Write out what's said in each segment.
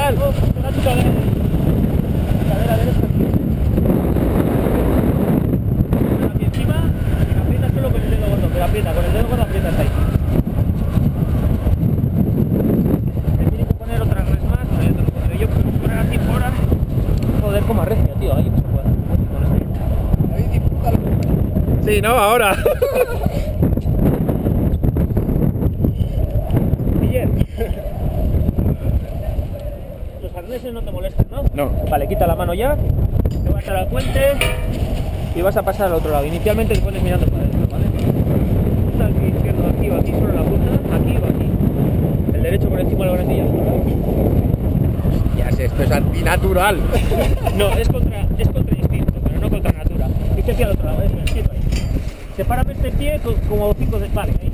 canal. Aquí encima, aprieta solo con el dedo gordo, pero aprieta, con el dedo gordo aprietas ahí. Me tiene que poner otra red más, no, yo te lo pongo. Yo puedo poner aquí por ahí. Joder, como arrecia, tío, ahí no se puede. Ahí disfrútalo. Sí, no, ahora. Los arneses no te molestan, ¿no? No. Vale, quita la mano ya, te vas a la puente y vas a pasar al otro lado. Inicialmente te pones mirando para adentro, ¿vale? Está el pie izquierdo aquí o aquí, solo la punta, aquí o aquí. El derecho por encima de la barandilla. Ya sé, esto es antinatural. No, es contra instinto, pero no contra natura. Este pie al otro lado, eso, siempre. Sepárame este pie como 5 de vale, ahí.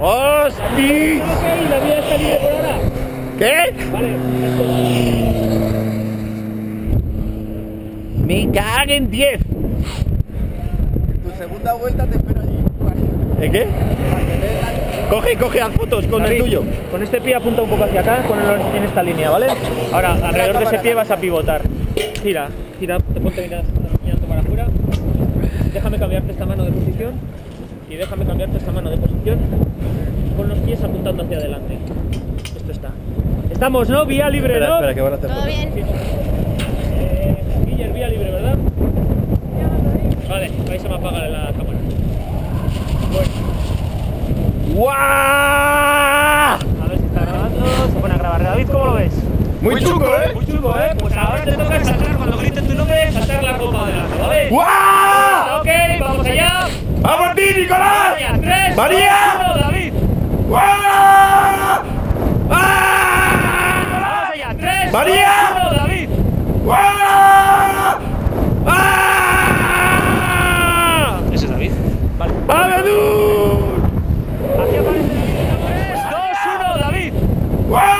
¡Hostia! Ok, la vida está libre por ahora. ¿Qué? Vale, esto. ¡Me caguen 10! Tu segunda vuelta te espero allí. ¿Eh qué? Coge haz fotos con David, el tuyo. Con este pie apunta un poco hacia acá, ponelo en esta línea, ¿vale? Ahora, alrededor de ese pie vas a pivotar. Gira, te ponte mirando para afuera. Déjame cambiarte esta mano de posición. Y déjame cambiarte esta mano de posición con los pies apuntando hacia adelante. Esto está. Estamos, ¿no? Vía libre, espera, ¿no? Espera, que van a hacer todo bien. Sí. Guiller, vía libre, ¿verdad? Vale, ahí se me apaga la cámara. Bueno. ¡Wow! A ver si está grabando. Se pone a grabar. David, ¿cómo lo ves? Muy chungo, ¿eh? Muy chungo, ¿eh? Pues ahora te toca saltar cuando griten tu nombre, saltar la copa de la mano, ¿vale? ¡Wow! Ok, vamos allá. ¡Vamos a ti, Nicolás! ¡Tres, María! ¡Uno, David! ¡Wow! ¡Ah! ¡Vamos allá! ¡Tres, María! ¡Uno, David! ¡Wow! ¡Ah! Ese es David. Vale. ¡Vale, tú! Aquí aparece David. ¡Tres, dos, uno, David! ¡Wow!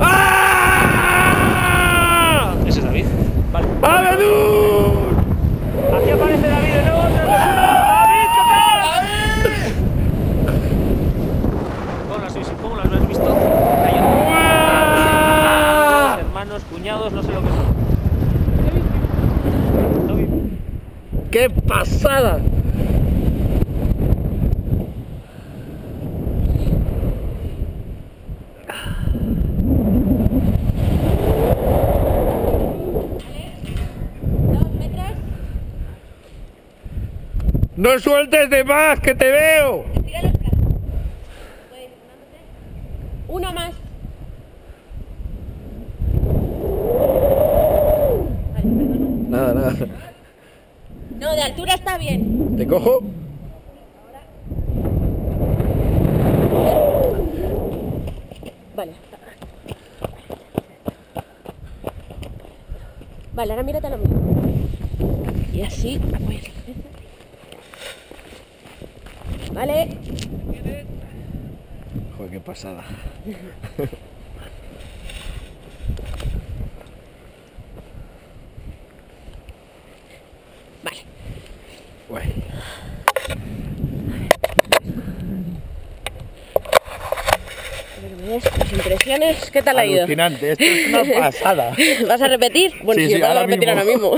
¡Ah! Ese es David. Vale. ¡Vale, tú! Aquí aparece David de nuevo. Cuñados, no sé lo que son. ¡Qué pasada! ¡No sueltes de más, que te veo! Uno más. Nada. No, de altura está bien. ¿Te cojo? Vale. Vale, ahora mírate a lo mismo. Y así apoyas la cabeza. Vale. Joder, qué pasada. Guay. Tus impresiones, ¿qué tal ha ido? Alucinante, esto es una pasada. ¿Vas a repetir? Bueno, sí, vas a repetir ahora mismo.